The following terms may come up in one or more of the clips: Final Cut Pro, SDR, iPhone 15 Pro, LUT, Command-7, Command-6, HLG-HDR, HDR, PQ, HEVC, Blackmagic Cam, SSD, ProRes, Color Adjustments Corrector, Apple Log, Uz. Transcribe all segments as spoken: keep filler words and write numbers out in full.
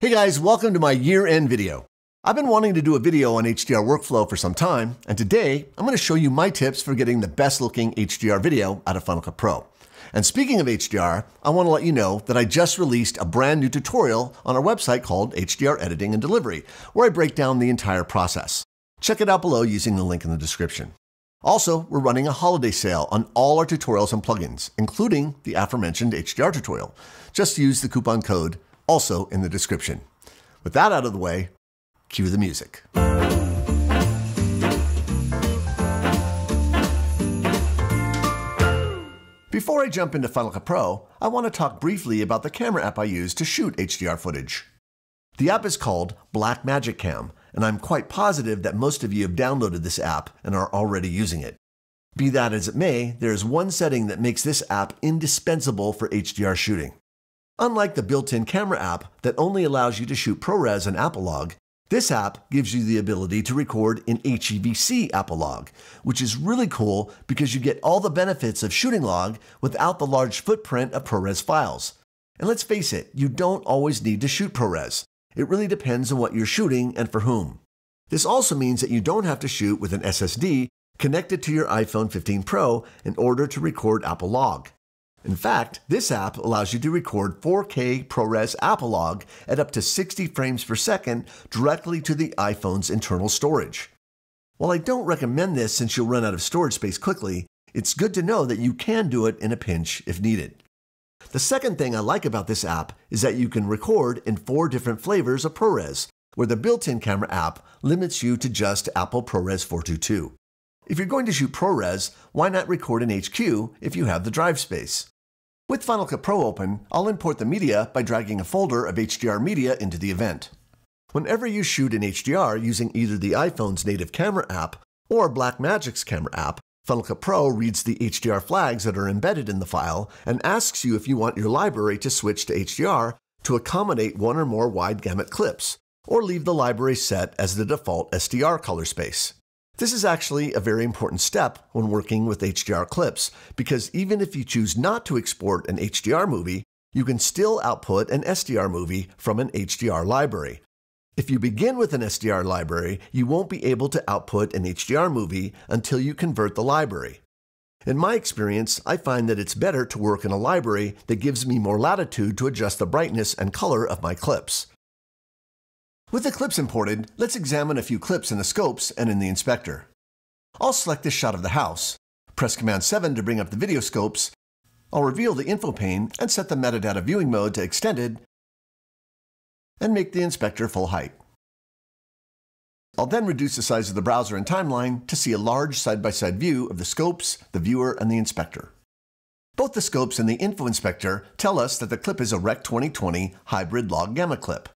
Hey guys, welcome to my year-end video. I've been wanting to do a video on H D R workflow for some time, and today I'm going to show you my tips for getting the best looking H D R video out of Final Cut Pro. And speaking of H D R, I want to let you know that I just released a brand new tutorial on our website called H D R Editing and Delivery, where I break down the entire process. Check it out below using the link in the description. Also, we're running a holiday sale on all our tutorials and plugins, including the aforementioned H D R tutorial. Just use the coupon code also in the description. With that out of the way, cue the music. Before I jump into Final Cut Pro, I want to talk briefly about the camera app I use to shoot H D R footage. The app is called Blackmagic Cam, and I'm quite positive that most of you have downloaded this app and are already using it. Be that as it may, there is one setting that makes this app indispensable for H D R shooting. Unlike the built-in camera app that only allows you to shoot ProRes and Apple Log, this app gives you the ability to record in H E V C Apple Log, which is really cool because you get all the benefits of shooting log without the large footprint of ProRes files. And let's face it, you don't always need to shoot ProRes. It really depends on what you're shooting and for whom. This also means that you don't have to shoot with an S S D connected to your iPhone fifteen Pro in order to record Apple Log. In fact, this app allows you to record four K ProRes Apple Log at up to sixty frames per second directly to the iPhone's internal storage. While I don't recommend this since you'll run out of storage space quickly, it's good to know that you can do it in a pinch if needed. The second thing I like about this app is that you can record in four different flavors of ProRes, where the built-in camera app limits you to just Apple ProRes four twenty-two. If you're going to shoot ProRes, why not record in H Q if you have the drive space? With Final Cut Pro open, I'll import the media by dragging a folder of H D R media into the event. Whenever you shoot in H D R using either the iPhone's native camera app or Blackmagic's camera app, Final Cut Pro reads the H D R flags that are embedded in the file and asks you if you want your library to switch to H D R to accommodate one or more wide gamut clips, or leave the library set as the default S D R color space. This is actually a very important step when working with H D R clips, because even if you choose not to export an H D R movie, you can still output an S D R movie from an H D R library. If you begin with an S D R library, you won't be able to output an H D R movie until you convert the library. In my experience, I find that it's better to work in a library that gives me more latitude to adjust the brightness and color of my clips. With the clips imported, let's examine a few clips in the scopes and in the inspector. I'll select this shot of the house, press Command seven to bring up the video scopes, I'll reveal the info pane and set the metadata viewing mode to extended, and make the inspector full height. I'll then reduce the size of the browser and timeline to see a large side-by-side view of the scopes, the viewer, and the inspector. Both the scopes and the info inspector tell us that the clip is a R E C twenty twenty hybrid log gamma clip.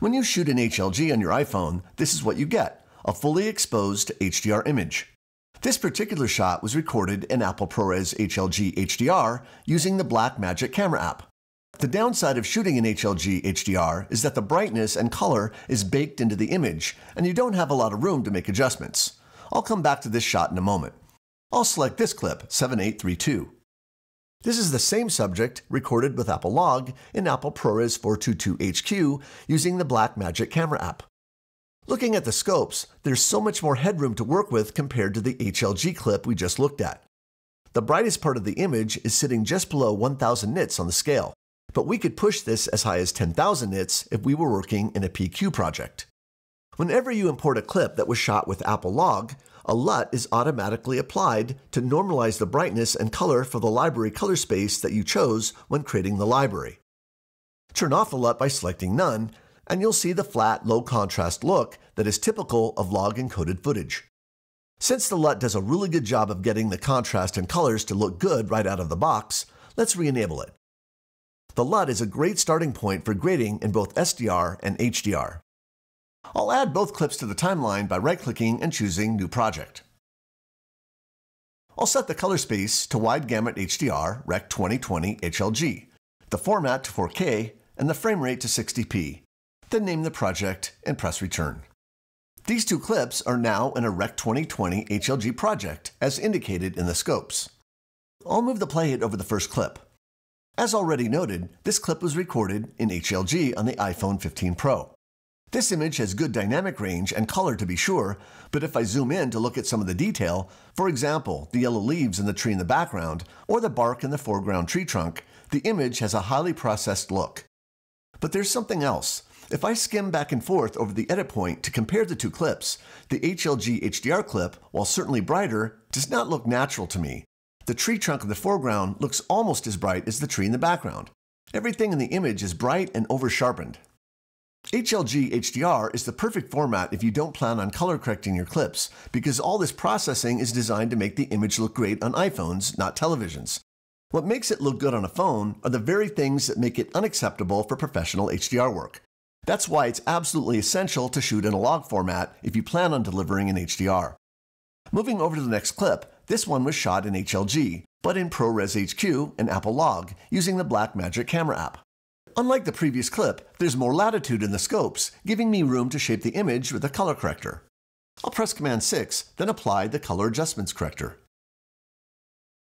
When you shoot an H L G on your iPhone, this is what you get, a fully exposed H D R image. This particular shot was recorded in Apple ProRes H L G H D R using the Blackmagic camera app. The downside of shooting in H L G H D R is that the brightness and color is baked into the image, and you don't have a lot of room to make adjustments. I'll come back to this shot in a moment. I'll select this clip, seven eight three two. This is the same subject recorded with Apple Log in Apple ProRes four twenty-two H Q using the Blackmagic camera app. Looking at the scopes, there's so much more headroom to work with compared to the H L G clip we just looked at. The brightest part of the image is sitting just below one thousand nits on the scale, but we could push this as high as ten thousand nits if we were working in a P Q project. Whenever you import a clip that was shot with Apple Log, a LUT is automatically applied to normalize the brightness and color for the library color space that you chose when creating the library. Turn off the LUT by selecting None, and you'll see the flat, low-contrast look that is typical of log-encoded footage. Since the LUT does a really good job of getting the contrast and colors to look good right out of the box, let's re-enable it. The LUT is a great starting point for grading in both S D R and H D R. I'll add both clips to the timeline by right-clicking and choosing New Project. I'll set the color space to Wide Gamut H D R R E C twenty twenty H L G, the format to four K, and the frame rate to sixty P. Then name the project and press Return. These two clips are now in a R E C twenty twenty H L G project, as indicated in the scopes. I'll move the playhead over the first clip. As already noted, this clip was recorded in H L G on the iPhone fifteen Pro. This image has good dynamic range and color to be sure, but if I zoom in to look at some of the detail, for example, the yellow leaves in the tree in the background or the bark in the foreground tree trunk, the image has a highly processed look. But there's something else. If I skim back and forth over the edit point to compare the two clips, the H L G H D R clip, while certainly brighter, does not look natural to me. The tree trunk in the foreground looks almost as bright as the tree in the background. Everything in the image is bright and over-sharpened. H L G H D R is the perfect format if you don't plan on color correcting your clips, because all this processing is designed to make the image look great on iPhones, not televisions. What makes it look good on a phone are the very things that make it unacceptable for professional H D R work. That's why it's absolutely essential to shoot in a log format if you plan on delivering an H D R. Moving over to the next clip, this one was shot in H L G, but in ProRes H Q and Apple Log using the Blackmagic Camera app. Unlike the previous clip, there's more latitude in the scopes, giving me room to shape the image with a color corrector. I'll press Command six, then apply the Color Adjustments corrector.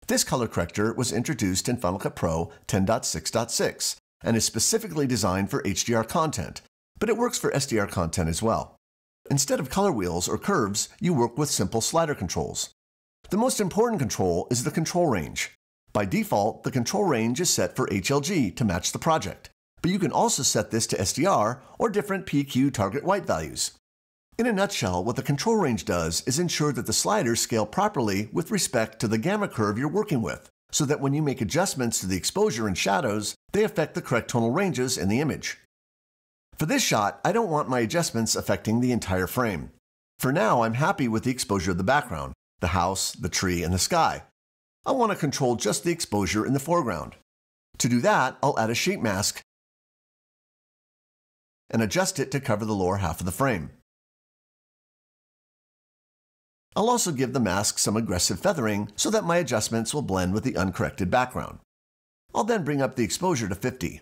This color corrector was introduced in Final Cut Pro ten point six point six and is specifically designed for H D R content, but it works for S D R content as well. Instead of color wheels or curves, you work with simple slider controls. The most important control is the control range. By default, the control range is set for H L G to match the project, but you can also set this to S D R or different P Q target white values. In a nutshell, what the control range does is ensure that the sliders scale properly with respect to the gamma curve you're working with, so that when you make adjustments to the exposure and shadows, they affect the correct tonal ranges in the image. For this shot, I don't want my adjustments affecting the entire frame. For now, I'm happy with the exposure of the background, the house, the tree, and the sky. I want to control just the exposure in the foreground. To do that, I'll add a shape mask and adjust it to cover the lower half of the frame. I'll also give the mask some aggressive feathering so that my adjustments will blend with the uncorrected background. I'll then bring up the exposure to fifty.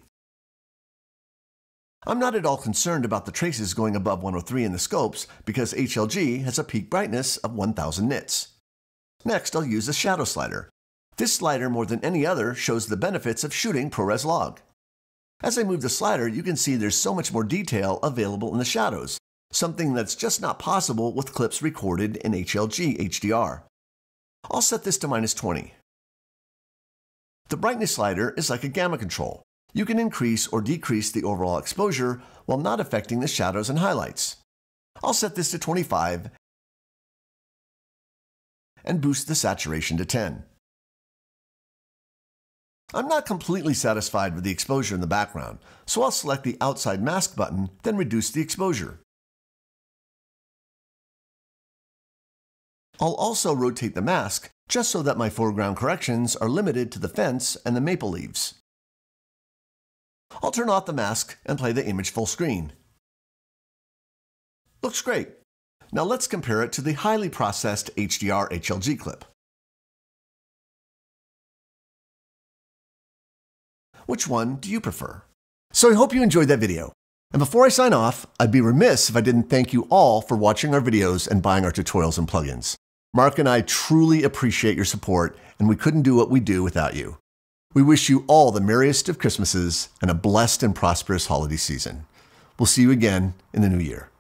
I'm not at all concerned about the traces going above one oh three in the scopes because H L G has a peak brightness of one thousand nits. Next, I'll use the shadow slider. This slider, more than any other, shows the benefits of shooting ProRes Log. As I move the slider, you can see there's so much more detail available in the shadows, something that's just not possible with clips recorded in H L G H D R. I'll set this to minus twenty. The brightness slider is like a gamma control. You can increase or decrease the overall exposure while not affecting the shadows and highlights. I'll set this to twenty-five and boost the saturation to ten. I'm not completely satisfied with the exposure in the background, so I'll select the outside mask button, then reduce the exposure. I'll also rotate the mask just so that my foreground corrections are limited to the fence and the maple leaves. I'll turn off the mask and play the image full screen. Looks great. Now let's compare it to the highly processed H D R H L G clip, which one do you prefer? So I hope you enjoyed that video. And before I sign off, I'd be remiss if I didn't thank you all for watching our videos and buying our tutorials and plugins. Mark and I truly appreciate your support, and we couldn't do what we do without you. We wish you all the merriest of Christmases and a blessed and prosperous holiday season. We'll see you again in the new year.